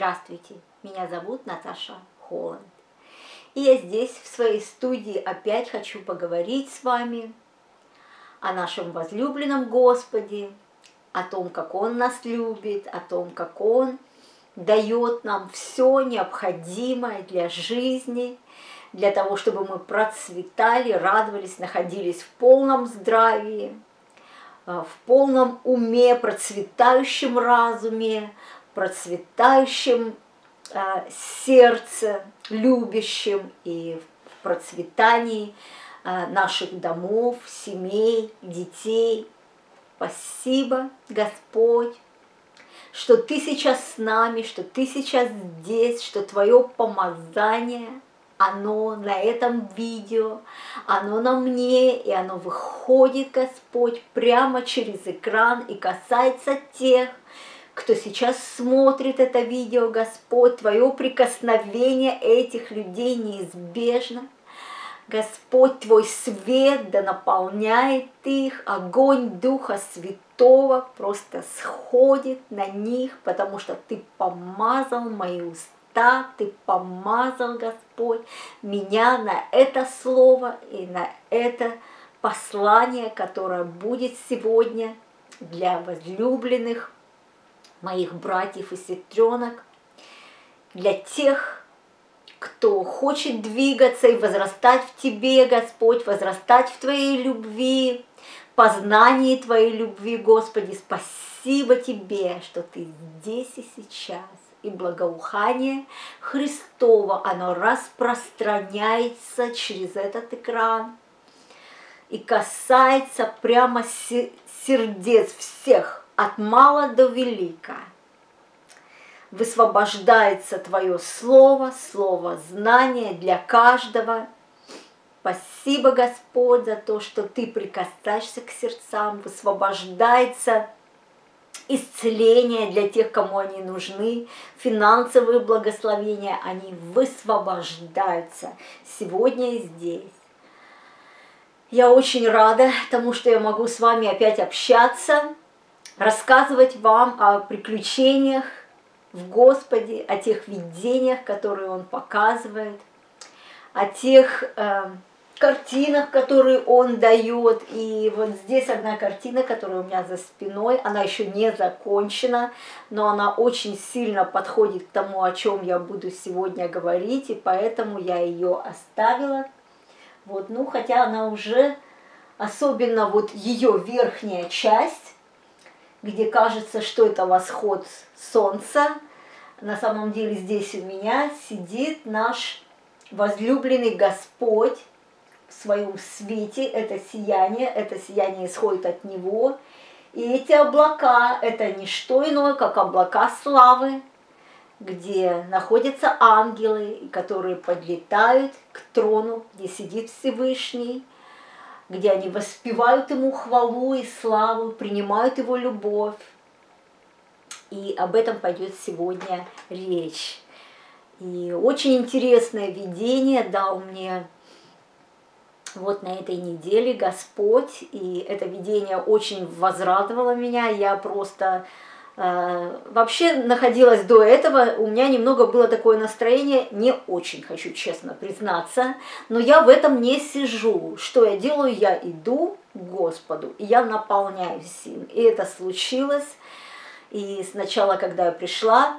Здравствуйте, меня зовут Наташа Холланд. И я здесь, в своей студии, опять хочу поговорить с вами о нашем возлюбленном Господе, о том, как Он нас любит, о том, как Он дает нам все необходимое для жизни, для того, чтобы мы процветали, радовались, находились в полном здравии, в полном уме, процветающем разуме, процветающем сердце, любящим, и в процветании наших домов, семей, детей. Спасибо, Господь, что Ты сейчас с нами, что Ты сейчас здесь, что Твое помазание, оно на этом видео, оно на мне, и оно выходит, Господь, прямо через экран и касается тех, кто сейчас смотрит это видео, Господь. Твое прикосновение этих людей неизбежно. Господь, Твой свет да наполняет их, огонь Духа Святого просто сходит на них, потому что Ты помазал мои уста, Ты помазал, Господь, меня на это слово и на это послание, которое будет сегодня для возлюбленных моих братьев и сестренок, для тех, кто хочет двигаться и возрастать в Тебе, Господь, возрастать в Твоей любви, познании Твоей любви, Господи. Спасибо Тебе, что Ты здесь и сейчас. И благоухание Христово, оно распространяется через этот экран и касается прямо сердец всех, от мала до велика. Высвобождается Твое Слово, Слово знания для каждого. Спасибо, Господь, за то, что Ты прикасаешься к сердцам. Высвобождается исцеление для тех, кому они нужны. Финансовые благословения, они высвобождаются сегодня и здесь. Я очень рада тому, что я могу с вами опять общаться, рассказывать вам о приключениях в Господе, о тех видениях, которые Он показывает, о тех картинах, которые Он дает. И вот здесь одна картина, которая у меня за спиной, она еще не закончена, но она очень сильно подходит к тому, о чем я буду сегодня говорить, и поэтому я ее оставила. Вот, ну, хотя она уже, особенно вот ее верхняя часть, где кажется, что это восход солнца. На самом деле здесь у меня сидит наш возлюбленный Господь в своем свете. Это сияние исходит от Него. И эти облака – это не что иное, как облака славы, где находятся ангелы, которые подлетают к трону, где сидит Всевышний, где они воспевают Ему хвалу и славу, принимают Его любовь. И об этом пойдет сегодня речь. И очень интересное видение дал мне вот на этой неделе Господь. И это видение очень возрадовало меня. Я просто вообще находилась до этого, у меня немного было такое настроение, не очень хочу честно признаться, но я в этом не сижу. Что я делаю? Я иду к Господу, и я наполняюсь им. И это случилось. И сначала, когда я пришла,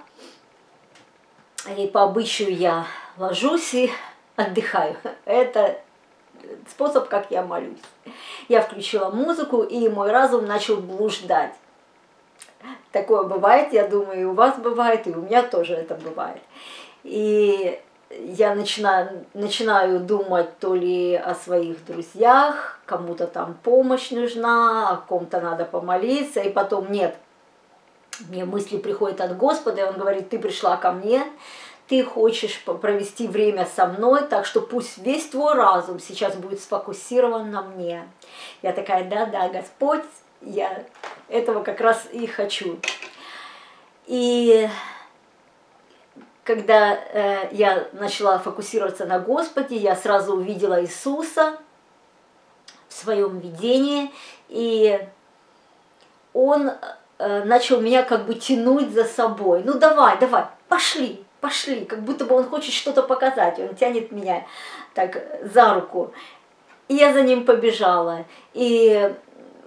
и по обычаю я ложусь и отдыхаю. Это способ, как я молюсь. Я включила музыку, и мой разум начал блуждать. Такое бывает, я думаю, и у вас бывает, и у меня тоже это бывает. И я начинаю думать то ли о своих друзьях, кому-то там помощь нужна, о ком-то надо помолиться, и потом нет. Мне мысли приходят от Господа, и Он говорит: ты пришла ко мне, ты хочешь провести время со мной, так что пусть весь твой разум сейчас будет сфокусирован на мне. Я такая: да, Господь, я этого как раз и хочу. И когда я начала фокусироваться на Господе, я сразу увидела Иисуса в своем видении, и Он начал меня как бы тянуть за собой. Ну давай, давай, пошли, пошли. Как будто бы он хочет что-то показать. Он тянет меня так за руку. И я за ним побежала. И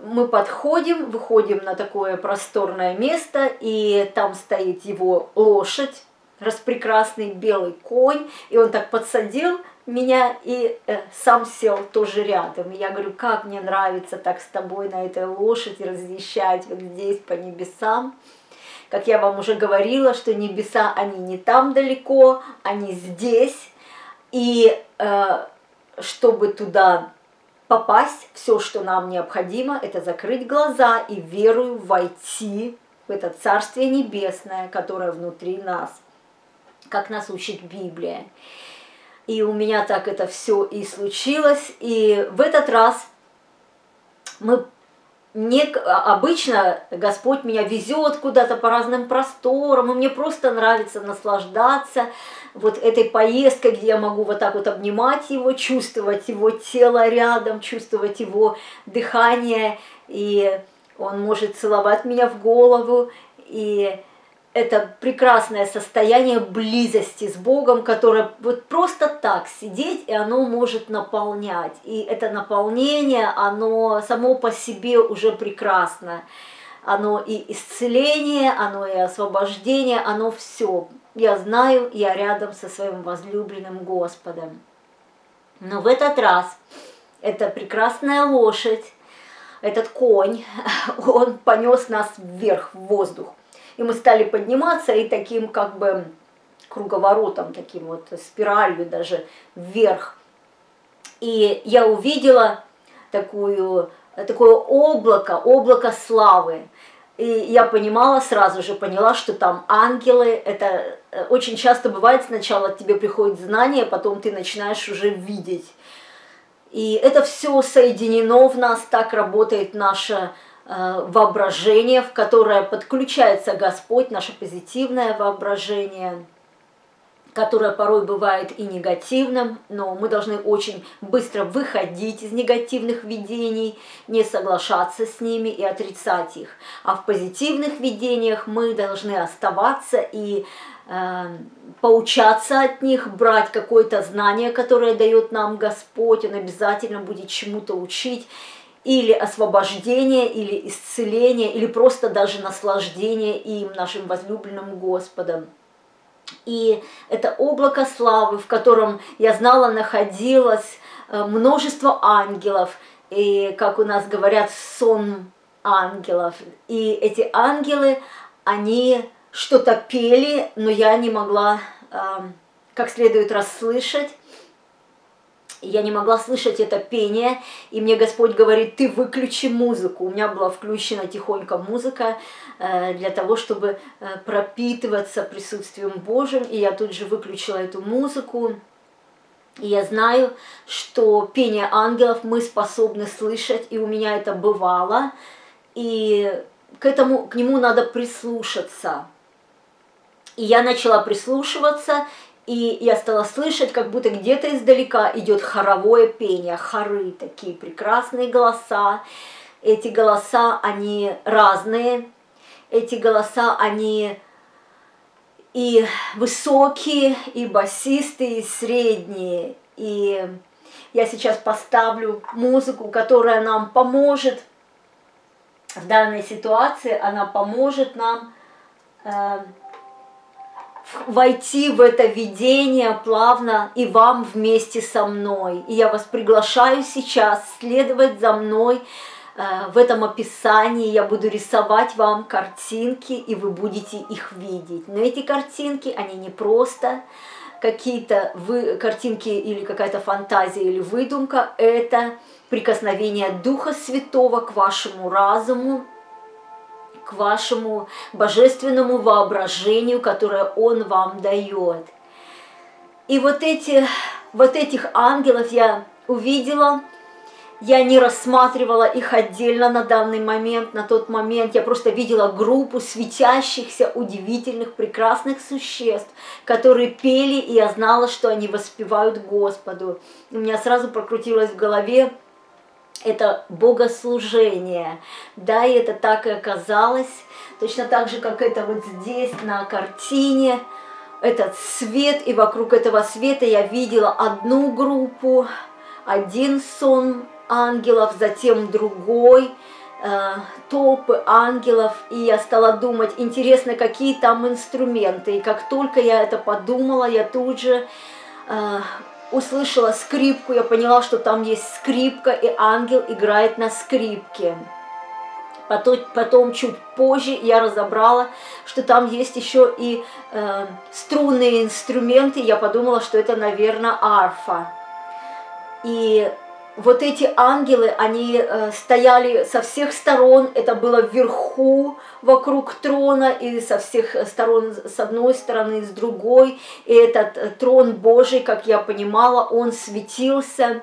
мы подходим, выходим на такое просторное место. И там стоит его лошадь, распрекрасный белый конь. И он так подсадил меня и сам сел тоже рядом. И я говорю, как мне нравится так с тобой на этой лошади разъезжать вот здесь по небесам. Как я вам уже говорила, что небеса, они не там далеко, они здесь. И чтобы туда попасть, все, что нам необходимо, это закрыть глаза и верою войти в это Царствие Небесное, которое внутри нас, как нас учит Библия. И у меня так это все и случилось. И в этот раз обычно Господь меня везет куда-то по разным просторам, и мне просто нравится наслаждаться вот этой поездкой, где я могу вот так вот обнимать его, чувствовать его тело рядом, чувствовать его дыхание, и он может целовать меня в голову, и это прекрасное состояние близости с Богом, которое вот просто так сидеть, и оно может наполнять. И это наполнение, оно само по себе уже прекрасно. Оно и исцеление, оно и освобождение, оно все. Я знаю, я рядом со своим возлюбленным Господом. Но в этот раз эта прекрасная лошадь, этот конь, он понес нас вверх, в воздух. И мы стали подниматься и таким как бы круговоротом, таким вот спиралью даже вверх. И я увидела такое облако, облако славы. И я сразу же поняла, что там ангелы. Это очень часто бывает, сначала к тебе приходит знание, потом ты начинаешь уже видеть. И это все соединено в нас, так работает наше воображение, в которое подключается Господь, наше позитивное воображение, которое порой бывает и негативным, но мы должны очень быстро выходить из негативных видений, не соглашаться с ними и отрицать их. А в позитивных видениях мы должны оставаться и поучаться от них, брать какое-то знание, которое дает нам Господь, Он обязательно будет чему-то учить, или освобождение, или исцеление, или просто даже наслаждение им, нашим возлюбленным Господом. И это облако славы, в котором, я знала, находилось множество ангелов, и, как у нас говорят, сон ангелов. И эти ангелы, они что-то пели, но я не могла как следует расслышать. Я не могла слышать это пение, и мне Господь говорит, ты выключи музыку. У меня была включена тихонько музыка для того, чтобы пропитываться присутствием Божьим, и я тут же выключила эту музыку. И я знаю, что пение ангелов мы способны слышать, и у меня это бывало, и к нему надо прислушаться. И я начала прислушиваться. И я стала слышать, как будто где-то издалека идет хоровое пение, хоры, такие прекрасные голоса. Эти голоса, они разные, эти голоса, они и высокие, и басистые, и средние. И я сейчас поставлю музыку, которая нам поможет в данной ситуации, она поможет нам войти в это видение плавно и вам вместе со мной. И я вас приглашаю сейчас следовать за мной в этом описании. Я буду рисовать вам картинки, и вы будете их видеть. Но эти картинки, они не просто какие-то картинки или какая-то фантазия или выдумка. Это прикосновение Духа Святого к вашему разуму, к вашему божественному воображению, которое Он вам дает. И вот этих ангелов я увидела, я не рассматривала их отдельно на данный момент, на тот момент я просто видела группу светящихся, удивительных, прекрасных существ, которые пели, и я знала, что они воспевают Господу. У меня сразу прокрутилось в голове это богослужение, да, и это так и оказалось, точно так же, как это вот здесь на картине, этот свет, и вокруг этого света я видела одну группу, один сон ангелов, затем другой, толпы ангелов, и я стала думать, интересно, какие там инструменты, и как только я это подумала, я тут же... услышала скрипку, я поняла, что там есть скрипка, и ангел играет на скрипке. Потом чуть позже я разобрала, что там есть еще и струнные инструменты, я подумала, что это, наверное, арфа. И вот эти ангелы, они стояли со всех сторон, это было вверху, вокруг трона, и со всех сторон, с одной стороны, с другой. И этот трон Божий, как я понимала, он светился,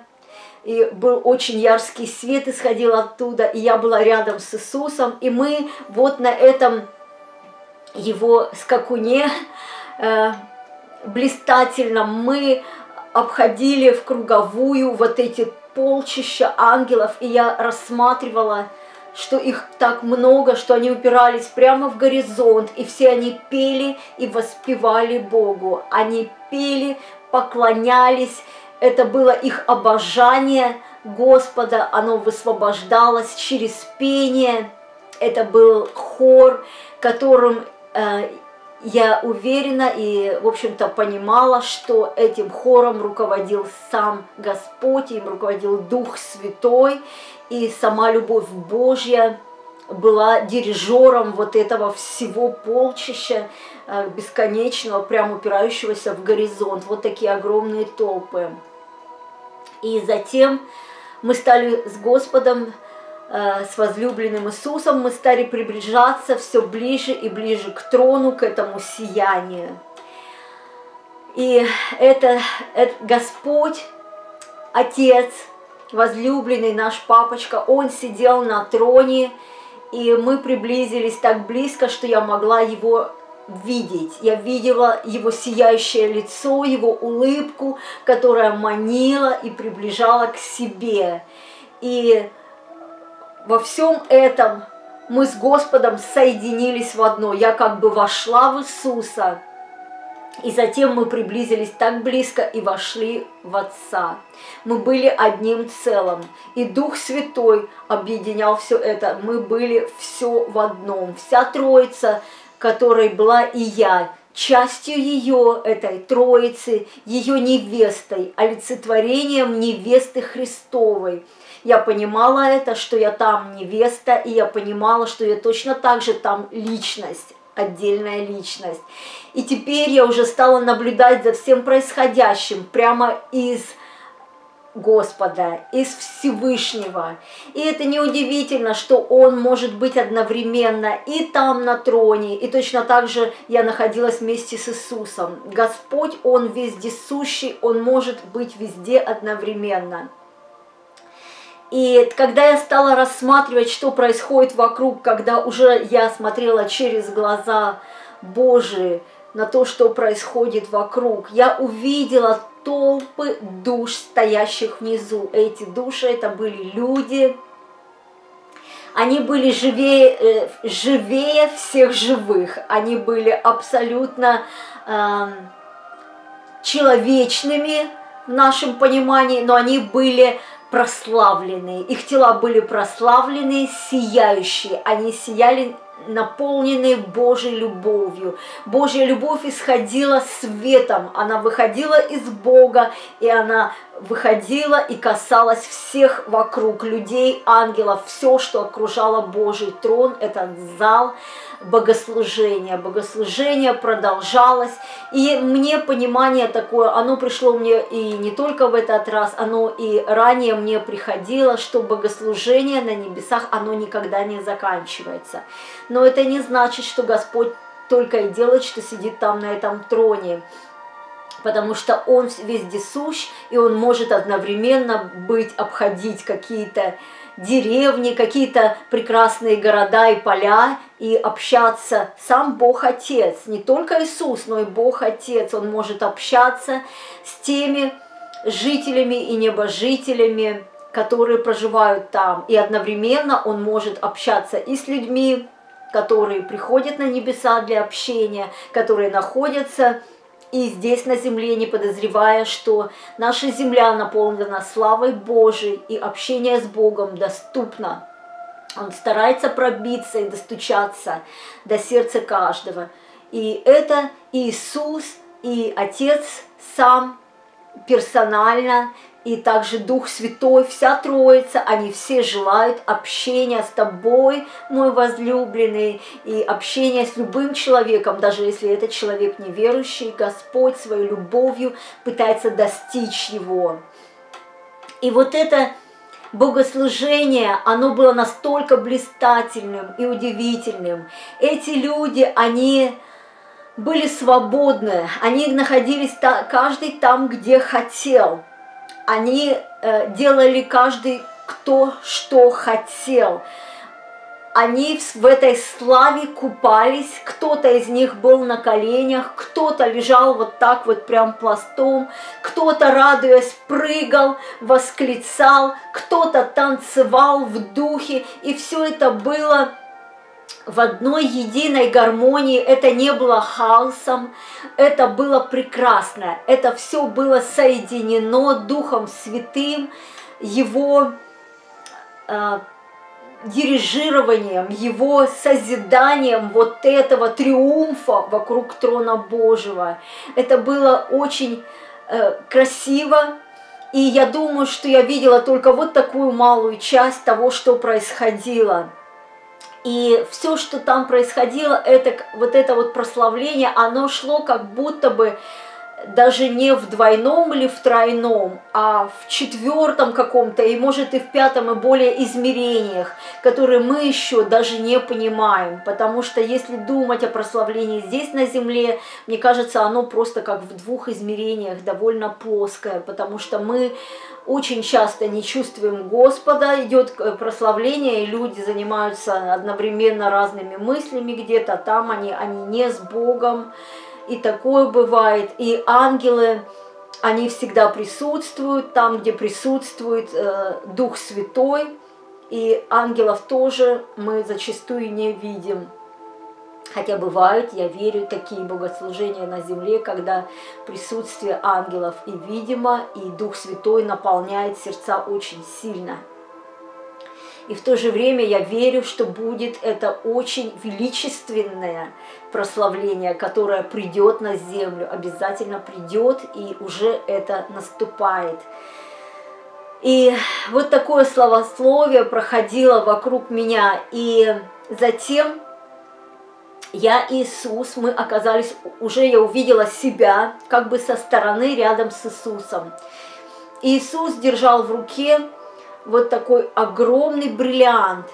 и был очень яркий свет, исходил оттуда, и я была рядом с Иисусом, и мы вот на этом его скакуне блистательном мы обходили в круговую вот эти полчища ангелов, и я рассматривала, что их так много, что они упирались прямо в горизонт, и все они пели и воспевали Богу. Они пели, поклонялись, это было их обожание Господа, оно высвобождалось через пение. Это был хор, которым... я уверена и, в общем-то, понимала, что этим хором руководил сам Господь, им руководил Дух Святой, и сама любовь Божья была дирижером вот этого всего полчища бесконечного, прям упирающегося в горизонт. Вот такие огромные толпы. И затем мы стали с Господом, с возлюбленным Иисусом, мы стали приближаться все ближе и ближе к трону, к этому сиянию. И это Господь, Отец, возлюбленный наш Папочка, Он сидел на троне, и мы приблизились так близко, что я могла Его видеть. Я видела Его сияющее лицо, Его улыбку, которая манила и приближала к себе. И во всем этом мы с Господом соединились в одно. Я как бы вошла в Иисуса, и затем мы приблизились так близко и вошли в Отца. Мы были одним целым, и Дух Святой объединял все это. Мы были все в одном. Вся Троица, которой была и я, частью ее, этой Троицы, ее невестой, олицетворением невесты Христовой. Я понимала это, что я там невеста, и я понимала, что я точно так же там личность, отдельная личность. И теперь я уже стала наблюдать за всем происходящим прямо из Господа, из Всевышнего. И это неудивительно, что Он может быть одновременно и там на троне, и точно так же я находилась вместе с Иисусом. Господь, Он вездесущий, Он может быть везде одновременно. И когда я стала рассматривать, что происходит вокруг, когда уже я смотрела через глаза Божии на то, что происходит вокруг, я увидела толпы душ, стоящих внизу. Эти души, это были люди, они были живее всех живых, они были абсолютно человечными в нашем понимании, но они были... прославленные, их тела были прославленные, сияющие, они сияли, наполненные Божьей любовью. Божья любовь исходила светом, она выходила из Бога, и она выходила и касалась всех вокруг, людей, ангелов, все, что окружало Божий трон, этот зал богослужения. Богослужение продолжалось, и мне понимание такое, оно пришло мне и не только в этот раз, оно и ранее мне приходило, что богослужение на небесах, оно никогда не заканчивается. Но это не значит, что Господь только и делает, что сидит там на этом троне, потому что Он вездесущ, и Он может одновременно быть, обходить какие-то деревни, какие-то прекрасные города и поля, и общаться. Сам Бог Отец, не только Иисус, но и Бог Отец, Он может общаться с теми жителями и небожителями которые проживают там, и одновременно он может общаться и с людьми, которые приходят на небеса для общения, которые находятся и здесь на земле, не подозревая, что наша земля наполнена славой Божией, и общение с Богом доступно. Он старается пробиться и достучаться до сердца каждого. И это Иисус, и Отец сам персонально, и также Дух Святой, вся Троица, они все желают общения с тобой, мой возлюбленный, и общения с любым человеком, даже если этот человек неверующий, Господь своей любовью пытается достичь его. И вот это богослужение, оно было настолько блистательным и удивительным. Эти люди, они были свободны, они находились каждый там, где хотел. Они делали каждый кто что хотел. Они в этой славе купались, кто-то из них был на коленях, кто-то лежал вот так вот прям пластом, кто-то, радуясь, прыгал, восклицал, кто-то танцевал в духе, и все это было в одной единой гармонии. Это не было хаосом, это было прекрасно, это все было соединено Духом Святым, Его дирижированием, его созиданием вот этого триумфа вокруг трона Божьего. Это было очень красиво, и я думаю, что я видела только вот такую малую часть того, что происходило. И все, что там происходило, это вот прославление, оно шло как будто бы даже не в двойном или в тройном, а в четвертом каком-то, и может и в пятом, и более измерениях, которые мы еще даже не понимаем. Потому что если думать о прославлении здесь на земле, мне кажется, оно просто как в двух измерениях, довольно плоское, потому что мы очень часто не чувствуем Господа, идет прославление, и люди занимаются одновременно разными мыслями где-то, там они не с Богом. И такое бывает, и ангелы, они всегда присутствуют там, где присутствует Дух Святой, и ангелов тоже мы зачастую не видим. Хотя бывают, я верю, такие богослужения на земле, когда присутствие ангелов и видимо, и Дух Святой наполняет сердца очень сильно. И в то же время я верю, что будет это очень величественное прославление, которое придет на землю, обязательно придет, и уже это наступает. И вот такое словословие проходило вокруг меня, и затем я, Иисус, мы оказались, уже я увидела себя как бы со стороны рядом с Иисусом. Иисус держал в руке вот такой огромный бриллиант.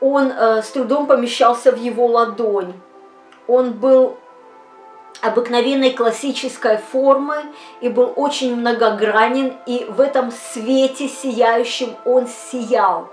Он с трудом помещался в его ладонь. Он был обыкновенной классической формы и был очень многогранен, и в этом свете сияющем он сиял.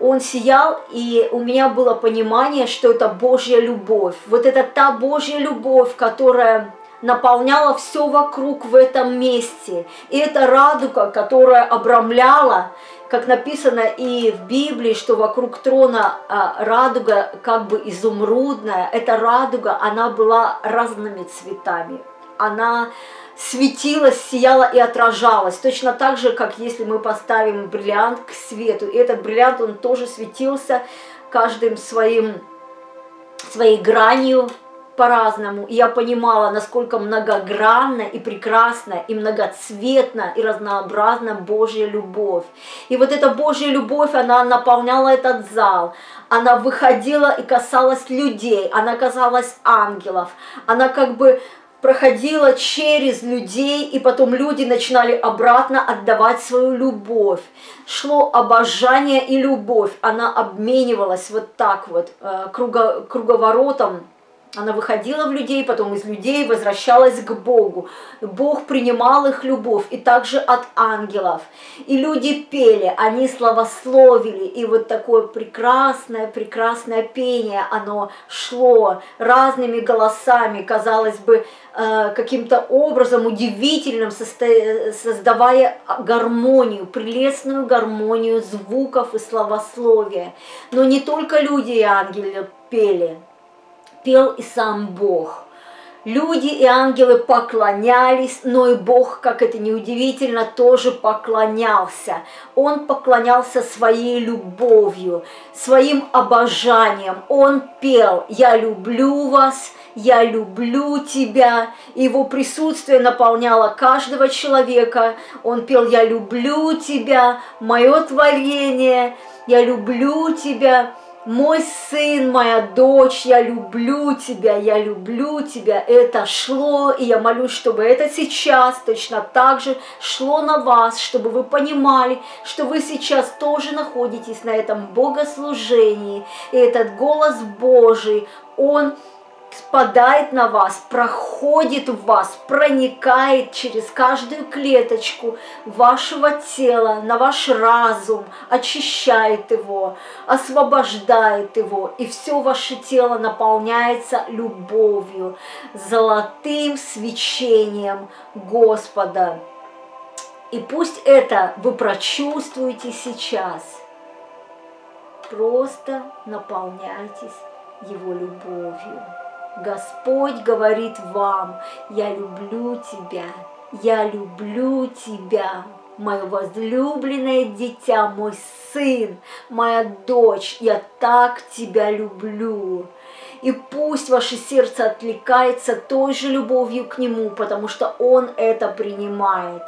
Он сиял, и у меня было понимание, что это Божья любовь. Вот это та Божья любовь, которая наполняла все вокруг в этом месте. И это радуга, которая обрамляла, как написано и в Библии, что вокруг трона радуга как бы изумрудная. Эта радуга, она была разными цветами. Она светилась, сияла и отражалась. Точно так же, как если мы поставим бриллиант к свету. И этот бриллиант, он тоже светился каждым своей гранью, по-разному. И я понимала, насколько многогранна и прекрасна, и многоцветна, и разнообразна Божья любовь. И вот эта Божья любовь, она наполняла этот зал. Она выходила и касалась людей, она касалась ангелов. Она как бы проходила через людей, и потом люди начинали обратно отдавать свою любовь. Шло обожание и любовь. Она обменивалась вот так вот круговоротом Она выходила в людей, потом из людей возвращалась к Богу. Бог принимал их любовь, и также от ангелов. И люди пели, они славословили, и вот такое прекрасное пение, оно шло разными голосами, казалось бы, каким-то образом удивительным, создавая гармонию, прелестную гармонию звуков и славословия. Но не только люди и ангелы пели. Пел и сам Бог. Люди и ангелы поклонялись, но и Бог, как это ни удивительно, тоже поклонялся. Он поклонялся своей любовью, своим обожанием. Он пел «Я люблю вас», «Я люблю тебя». Его присутствие наполняло каждого человека. Он пел «Я люблю тебя», «Мое творение», «Я люблю тебя». «Мой сын, моя дочь, я люблю тебя, я люблю тебя». Это шло, и я молюсь, чтобы это сейчас точно так же шло на вас, чтобы вы понимали, что вы сейчас тоже находитесь на этом богослужении. И этот голос Божий, он спадает на вас, проходит в вас, проникает через каждую клеточку вашего тела, на ваш разум, очищает его, освобождает его, и все ваше тело наполняется любовью, золотым свечением Господа. И пусть это вы прочувствуете сейчас. Просто наполняйтесь его любовью. Господь говорит вам: «Я люблю тебя, я люблю тебя, мое возлюбленное дитя, мой сын, моя дочь, я так тебя люблю». И пусть ваше сердце откликается той же любовью к Нему, потому что Он это принимает.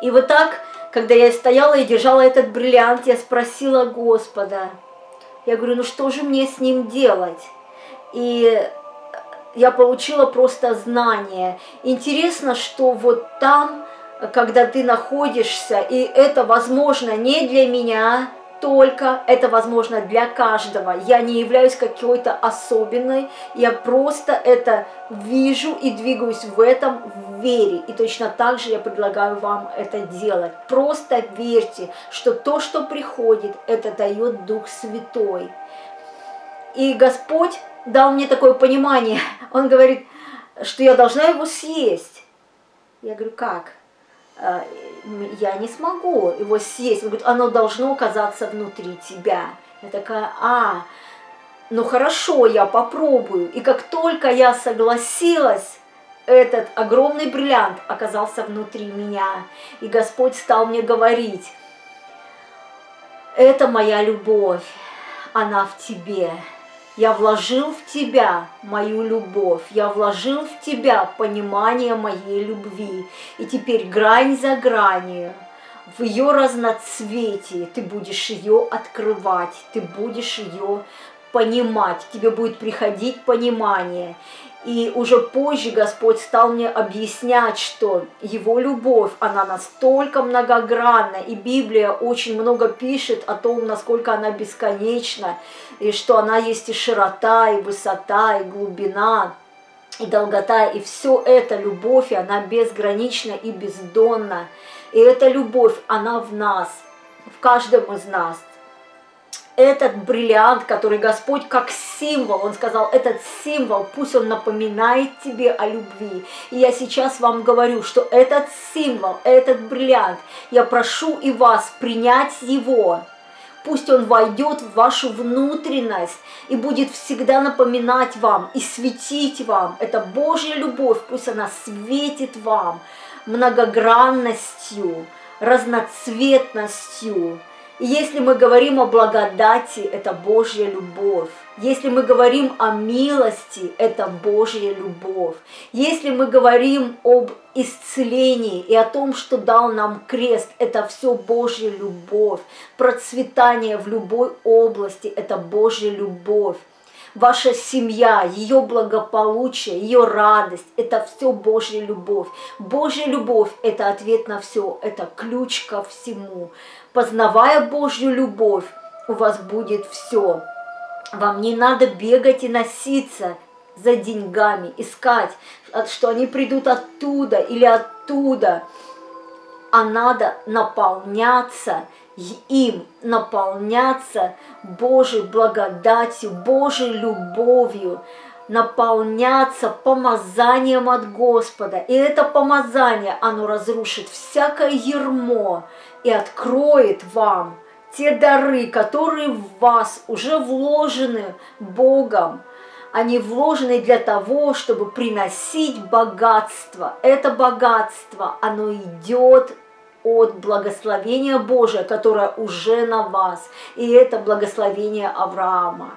И вот так, когда я стояла и держала этот бриллиант, я спросила Господа, я говорю, ну что же мне с ним делать? И я получила просто знание. Интересно, что вот там, когда ты находишься, и это возможно не для меня только, это возможно для каждого. Я не являюсь какой-то особенной, я просто это вижу и двигаюсь в этом в вере. И точно так же я предлагаю вам это делать. Просто верьте, что то, что приходит, это дает Дух Святой. И Господь дал мне такое понимание. Он говорит, что я должна его съесть. Я говорю, как? Я не смогу его съесть. Он говорит, оно должно оказаться внутри тебя. Я такая, ну хорошо, я попробую. И как только я согласилась, этот огромный бриллиант оказался внутри меня. И Господь стал мне говорить, это моя любовь, она в тебе. Я вложил в тебя мою любовь, я вложил в тебя понимание моей любви. И теперь грань за гранью, в ее разноцветии ты будешь ее открывать, ты будешь ее понимать, тебе будет приходить понимание. И уже позже Господь стал мне объяснять, что Его любовь, она настолько многогранна, и Библия очень много пишет о том, насколько она бесконечна, и что она есть и широта, и высота, и глубина, и долгота, и все это любовь, и она безгранична и бездонна. И эта любовь, она в нас, в каждом из нас. Этот бриллиант, который Господь как символ, Он сказал, этот символ, пусть он напоминает тебе о любви. И я сейчас вам говорю, что этот символ, этот бриллиант, я прошу и вас принять его. Пусть он войдет в вашу внутренность и будет всегда напоминать вам и светить вам. Это Божья любовь, пусть она светит вам многогранностью, разноцветностью. И если мы говорим о благодати, это Божья любовь. Если мы говорим о милости, это Божья любовь. Если мы говорим об исцелении и о том, что дал нам крест, это все Божья любовь. Процветание в любой области, это Божья любовь. Ваша семья, ее благополучие, ее радость, это все Божья любовь. Божья любовь – это ответ на все, это ключ ко всему. Познавая Божью любовь, у вас будет все. Вам не надо бегать и носиться за деньгами, искать, что они придут оттуда или оттуда. А надо наполняться им, наполняться Божьей благодатью, Божьей любовью, наполняться помазанием от Господа. И это помазание, оно разрушит всякое ярмо и откроет вам те дары, которые в вас уже вложены Богом. Они вложены для того, чтобы приносить богатство. Это богатство, оно идет от благословения Божия, которое уже на вас. И это благословение Авраама.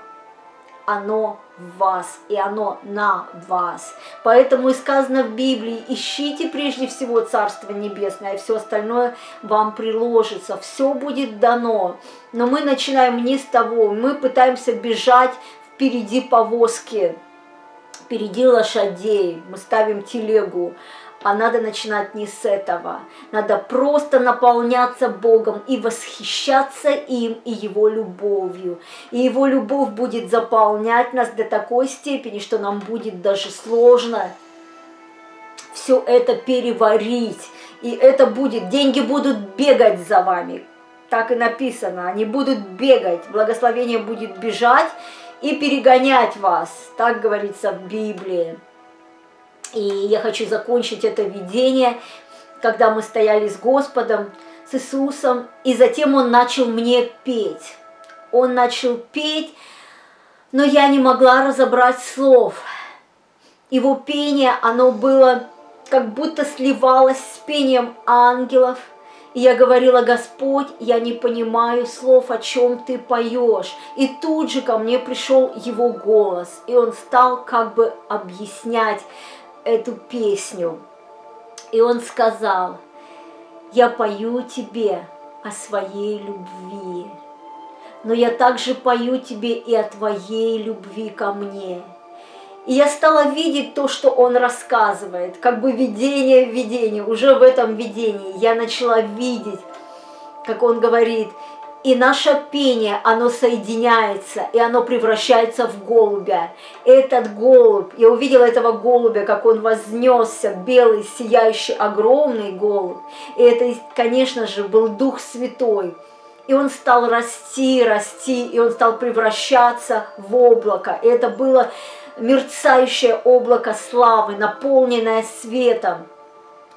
Оно в вас, и оно на вас. Поэтому и сказано в Библии: ищите прежде всего Царство Небесное, и все остальное вам приложится, все будет дано. Но мы начинаем не с того, мы пытаемся бежать впереди повозки, впереди лошадей, мы ставим телегу. А надо начинать не с этого. Надо просто наполняться Богом и восхищаться им и Его любовью. И Его любовь будет заполнять нас до такой степени, что нам будет даже сложно все это переварить. И это будет, деньги будут бегать за вами. Так и написано, они будут бегать, благословение будет бежать и перегонять вас. Так говорится в Библии. И я хочу закончить это видение, когда мы стояли с Господом, с Иисусом, и затем Он начал мне петь. Он начал петь, но я не могла разобрать слов. Его пение, оно было, как будто сливалось с пением ангелов. И я говорила: Господь, я не понимаю слов, о чем Ты поешь. И тут же ко мне пришел Его голос, и Он стал как бы объяснять эту песню. И Он сказал: я пою тебе о своей любви, но я также пою тебе и о твоей любви ко мне. И я стала видеть то, что Он рассказывает, как бы видение в видении. Уже в этом видении я начала видеть, как Он говорит, и наше пение, оно соединяется, и оно превращается в голубя. Этот голубь, я увидела этого голубя, как он вознесся, белый, сияющий, огромный голубь. И это, конечно же, был Дух Святой. И он стал расти, расти, и он стал превращаться в облако. И это было мерцающее облако славы, наполненное светом.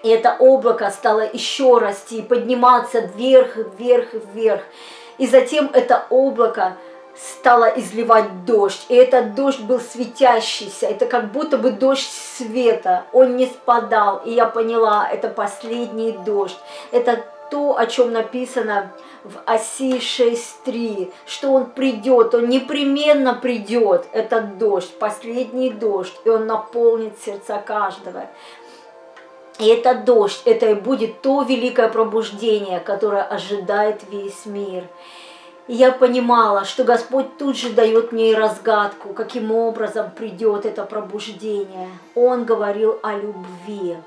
И это облако стало еще расти, подниматься вверх, вверх, вверх. И затем это облако стало изливать дождь. И этот дождь был светящийся. Это как будто бы дождь света. Он не спадал. И я поняла, это последний дождь. Это то, о чем написано в Осии 6.3, что Он придет, Он непременно придет, этот дождь, последний дождь, и Он наполнит сердца каждого. И это дождь, это и будет то великое пробуждение, которое ожидает весь мир. И я понимала, что Господь тут же дает мне и разгадку, каким образом придет это пробуждение. Он говорил о любви.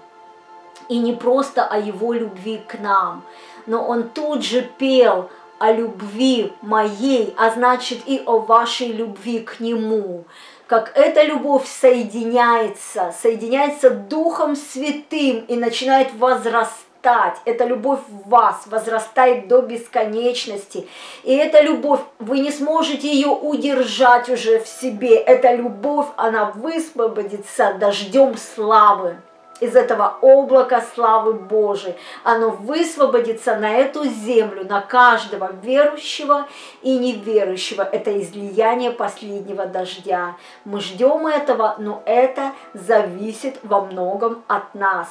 И не просто о Его любви к нам, но Он тут же пел о любви моей, а значит и о вашей любви к Нему. Как эта любовь соединяется, соединяется Духом Святым и начинает возрастать. Эта любовь в вас возрастает до бесконечности. И эта любовь, вы не сможете ее удержать уже в себе. Эта любовь, она высвободится дождем славы. Из этого облака славы Божией. Оно высвободится на эту землю, на каждого верующего и неверующего. Это излияние последнего дождя. Мы ждем этого, но это зависит во многом от нас.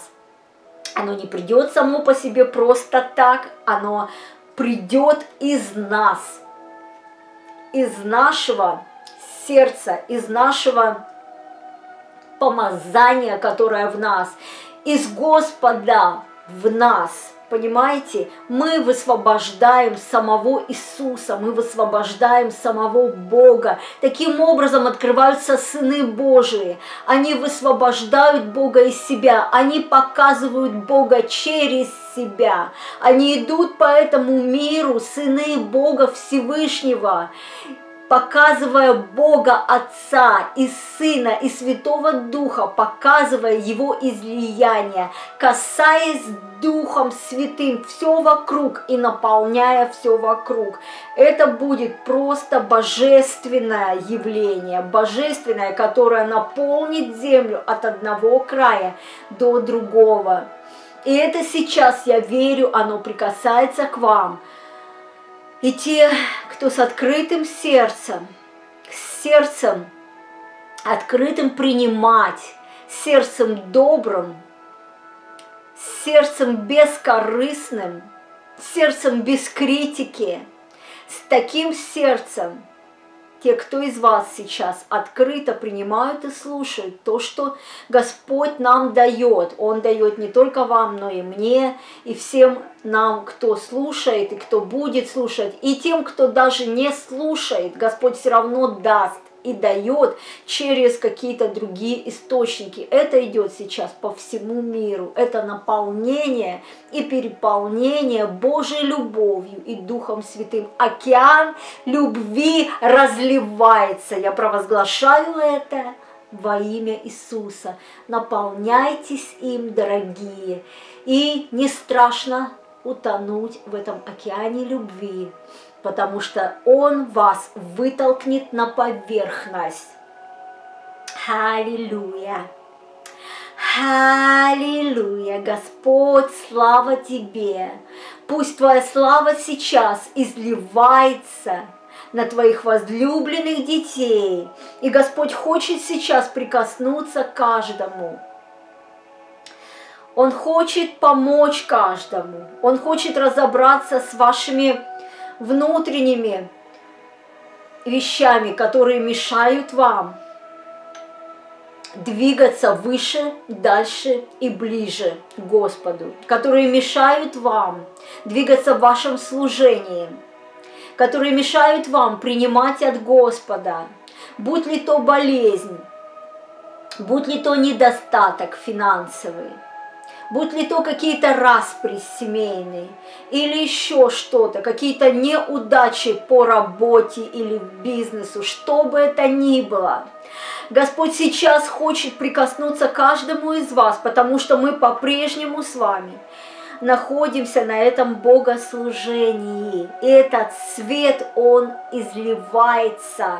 Оно не придет само по себе просто так, оно придет из нас, из нашего сердца, из нашего помазание, которое в нас, из Господа в нас, понимаете? Мы высвобождаем самого Иисуса, мы высвобождаем самого Бога. Таким образом открываются сыны Божии. Они высвобождают Бога из себя, они показывают Бога через себя. Они идут по этому миру, сыны Бога Всевышнего. показывая Бога Отца и Сына и Святого Духа, показывая Его излияние, касаясь Духом Святым все вокруг и наполняя все вокруг. Это будет просто божественное явление, божественное, которое наполнит землю от одного края до другого. И это сейчас, я верю, оно прикасается к вам. И те, кто с открытым сердцем, открытым принимать, сердцем добрым, сердцем бескорыстным, сердцем без критики, с таким сердцем, те, кто из вас сейчас открыто принимают и слушают то, что Господь нам дает. Он дает не только вам, но и мне, и всем нам, кто слушает, и кто будет слушать, и тем, кто даже не слушает, Господь все равно даст и дает через какие-то другие источники. Это идет сейчас по всему миру. Это наполнение и переполнение Божьей любовью и Духом Святым. Океан любви разливается. Я провозглашаю это во имя Иисуса. Наполняйтесь им, дорогие, и не страшно утонуть в этом океане любви, потому что Он вас вытолкнет на поверхность. Аллилуйя! Аллилуйя! Господь, слава Тебе! Пусть Твоя слава сейчас изливается на Твоих возлюбленных детей. И Господь хочет сейчас прикоснуться к каждому. Он хочет помочь каждому. Он хочет разобраться с вашими внутренними вещами, которые мешают вам двигаться выше, дальше и ближе к Господу, которые мешают вам двигаться в вашем служении, которые мешают вам принимать от Господа, будь ли то болезнь, будь ли то недостаток финансовый, будь ли то какие-то распри семейные или еще что-то, какие-то неудачи по работе или бизнесу, что бы это ни было. Господь сейчас хочет прикоснуться к каждому из вас, потому что мы по-прежнему с вами находимся на этом богослужении. И этот свет, он изливается.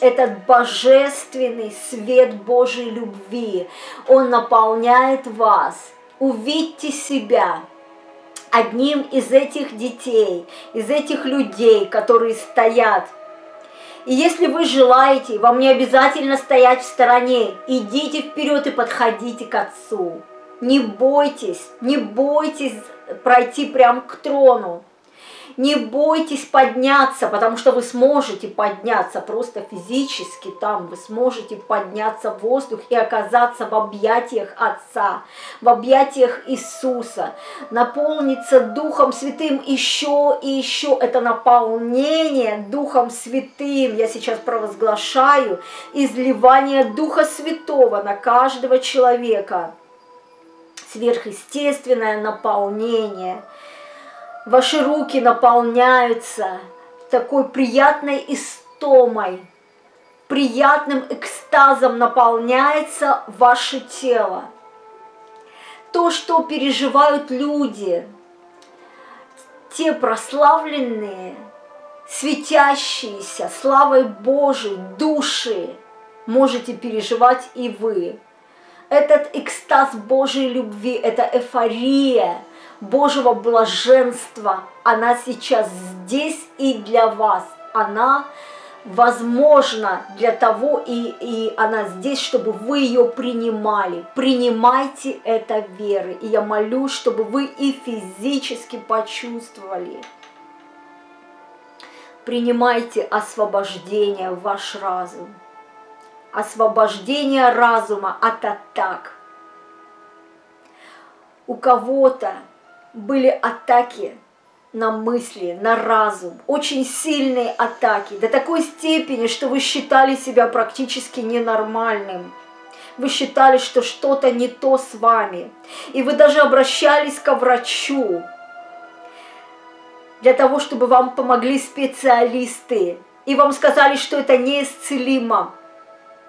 Этот божественный свет Божьей любви, он наполняет вас. Увидьте себя одним из этих детей, из этих людей, которые стоят. И если вы желаете, вам не обязательно стоять в стороне. Идите вперед и подходите к Отцу. Не бойтесь пройти прямо к трону. Не бойтесь подняться, потому что вы сможете подняться просто физически там. Вы сможете подняться в воздух и оказаться в объятиях Отца, в объятиях Иисуса. Наполниться Духом Святым еще и еще. Это наполнение Духом Святым. Я сейчас провозглашаю изливание Духа Святого на каждого человека. Сверхъестественное наполнение. Ваши руки наполняются такой приятной истомой, приятным экстазом наполняется ваше тело. То, что переживают люди, те прославленные, светящиеся славой Божией души, можете переживать и вы. Этот экстаз Божьей любви, это эйфория Божьего блаженства, она сейчас здесь и для вас. Она возможна для того, и она здесь, чтобы вы ее принимали. Принимайте это верой. И я молюсь, чтобы вы и физически почувствовали. Принимайте освобождение в ваш разум. Освобождение разума от атак. У кого-то были атаки на мысли, на разум, очень сильные атаки, до такой степени, что вы считали себя практически ненормальным. Вы считали, что что-то не то с вами. И вы даже обращались ко врачу для того, чтобы вам помогли специалисты. и вам сказали, что это неисцелимо.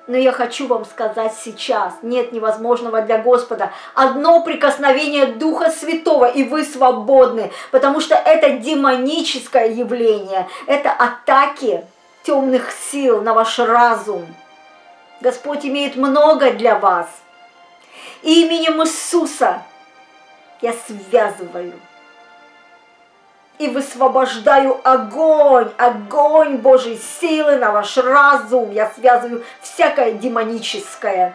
Но я хочу вам сказать сейчас, нет невозможного для Господа. Одно прикосновение Духа Святого, и вы свободны, потому что это демоническое явление, это атаки темных сил на ваш разум. Господь имеет много для вас. Именем Иисуса я связываю и высвобождаю огонь, огонь Божьей силы на ваш разум. Я связываю всякое демоническое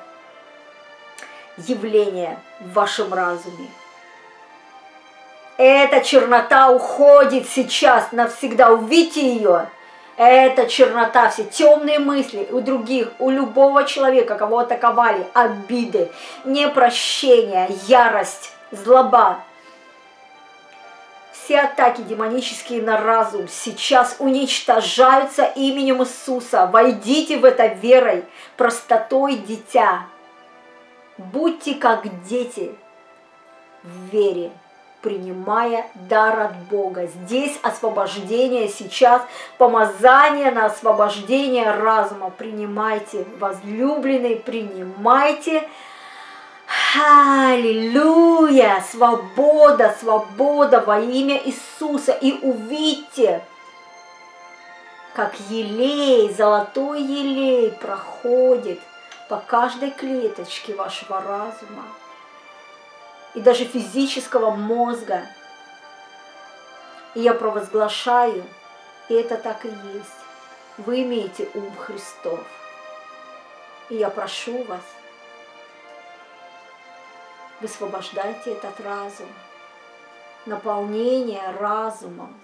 явление в вашем разуме. Эта чернота уходит сейчас навсегда. Увидите ее. Эта чернота, все темные мысли у других, у любого человека, кого атаковали, обиды, непрощение, ярость, злоба. Все атаки демонические на разум сейчас уничтожаются именем Иисуса. Войдите в это верой, простотой дитя. Будьте как дети в вере, принимая дар от Бога. Здесь освобождение сейчас, помазание на освобождение разума. Принимайте, возлюбленные, принимайте. Аллилуйя! Свобода, свобода во имя Иисуса. И увидьте, как елей, золотой елей проходит по каждой клеточке вашего разума и даже физического мозга. И я провозглашаю, и это так и есть. Вы имеете ум Христов. И я прошу вас, высвобождайте этот разум, наполнение разумом,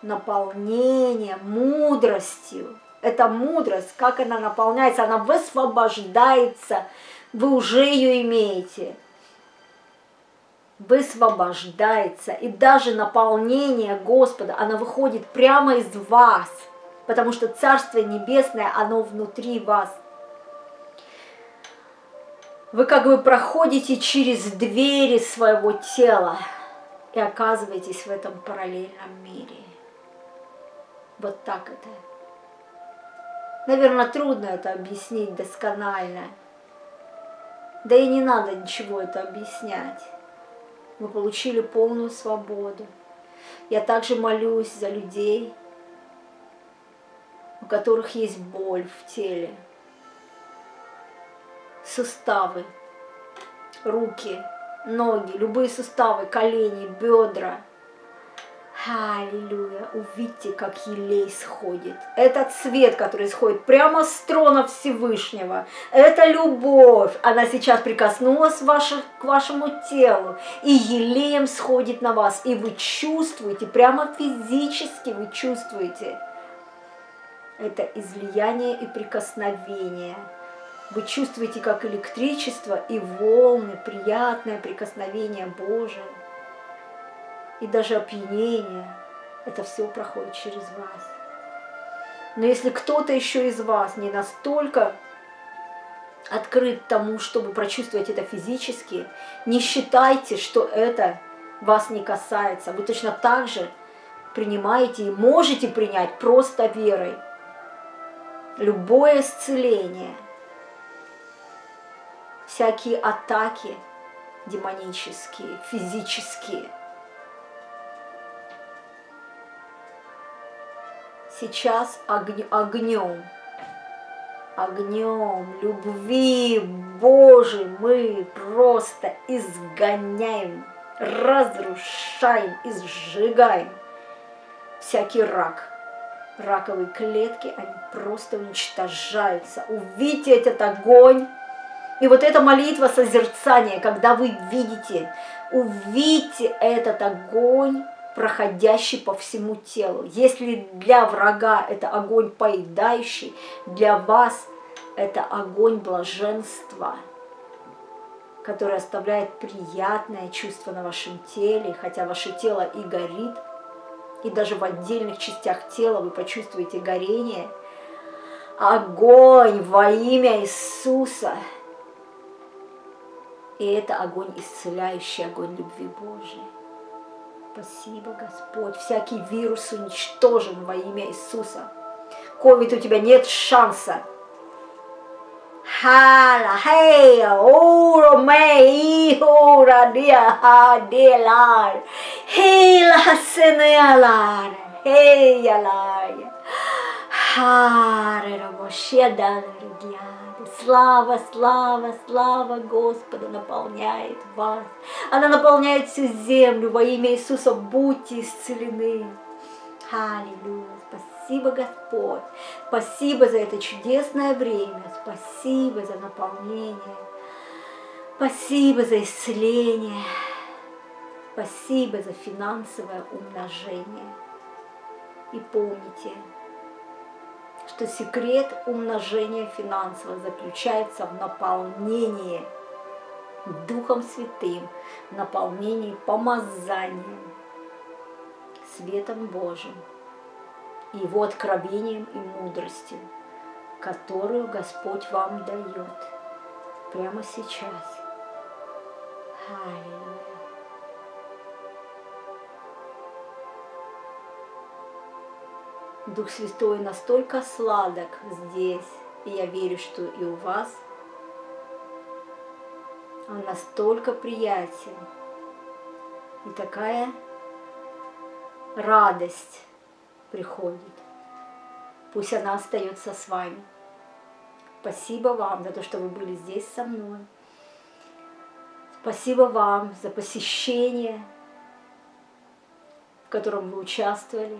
наполнение мудростью. Эта мудрость, как она наполняется, она высвобождается, вы уже ее имеете. Высвобождается, и даже наполнение Господа, оно выходит прямо из вас, потому что Царство Небесное, оно внутри вас. Вы как бы проходите через двери своего тела и оказываетесь в этом параллельном мире. Вот так это. Наверное, трудно это объяснить досконально. Да и не надо ничего это объяснять. Мы получили полную свободу. Я также молюсь за людей, у которых есть боль в теле. Суставы, руки, ноги, любые суставы, колени, бедра. Аллилуйя! Увидьте, как елей сходит. Этот свет, который исходит прямо с трона Всевышнего, это любовь. Она сейчас прикоснулась к вашему телу, и елеем сходит на вас. И вы чувствуете, прямо физически вы чувствуете это излияние и прикосновение. Вы чувствуете, как электричество и волны, приятное прикосновение Божие. И даже опьянение, это все проходит через вас. Но если кто-то еще из вас не настолько открыт тому, чтобы прочувствовать это физически, не считайте, что это вас не касается. Вы точно так же принимаете и можете принять просто верой любое исцеление. Всякие атаки демонические, физические. Сейчас огнем любви Божией мы просто изгоняем, разрушаем и сжигаем всякий рак. Раковые клетки, они просто уничтожаются. Увидите этот огонь. И вот эта молитва созерцания, когда вы видите, увидите этот огонь, проходящий по всему телу. Если для врага это огонь поедающий, для вас это огонь блаженства, который оставляет приятное чувство на вашем теле, хотя ваше тело и горит, и даже в отдельных частях тела вы почувствуете горение. Огонь во имя Иисуса! И это огонь исцеляющий, огонь любви Божией. Спасибо, Господь. Всякий вирус уничтожен во имя Иисуса. Ковид, у тебя нет шанса. Слава, слава, слава Господа наполняет вас. Она наполняет всю землю. Во имя Иисуса будьте исцелены. Аллилуйя. Спасибо, Господь. Спасибо за это чудесное время. Спасибо за наполнение. Спасибо за исцеление. Спасибо за финансовое умножение. И помните, что секрет умножения финансово заключается в наполнении Духом Святым, наполнении помазанием, светом Божьим, Его откровением и мудростью, которую Господь вам дает прямо сейчас. Аллилуйя. Дух Святой настолько сладок здесь, и я верю, что и у вас. Он настолько приятен, и такая радость приходит. Пусть она остается с вами. Спасибо вам за то, что вы были здесь со мной. Спасибо вам за посещение, в котором вы участвовали.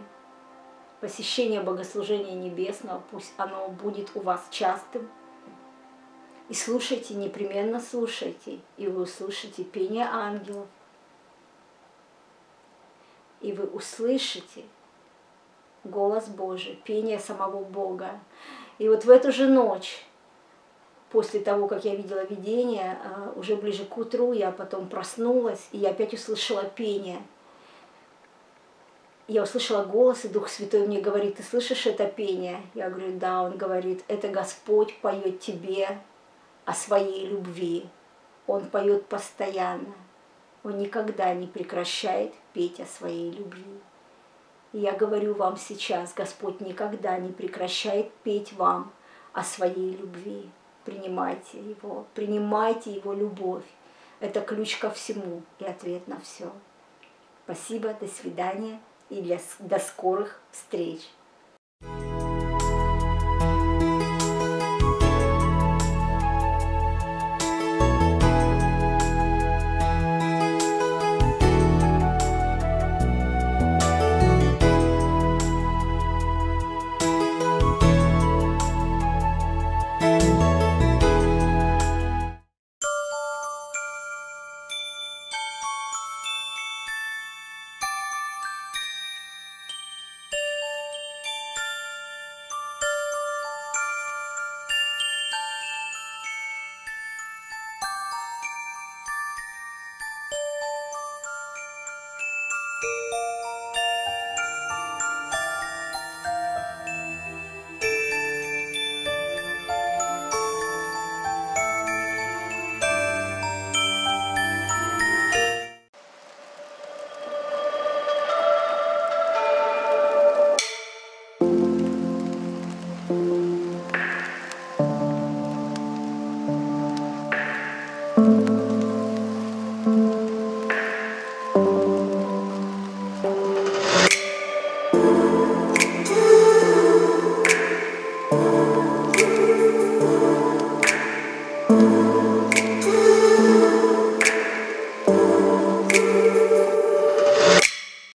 Посещение богослужения небесного, пусть оно будет у вас частым. И слушайте, непременно слушайте, и вы услышите пение ангелов. И вы услышите голос Божий, пение самого Бога. И вот в эту же ночь, после того, как я видела видение, уже ближе к утру я потом проснулась, и я опять услышала пение. Я услышала голос, и Дух Святой мне говорит: ты слышишь это пение? Я говорю: да. Он говорит: это Господь поет тебе о своей любви. Он поет постоянно. Он никогда не прекращает петь о своей любви. И я говорю вам сейчас: Господь никогда не прекращает петь вам о своей любви. Принимайте Его любовь. Это ключ ко всему и ответ на все. Спасибо, до свидания. И до скорых встреч!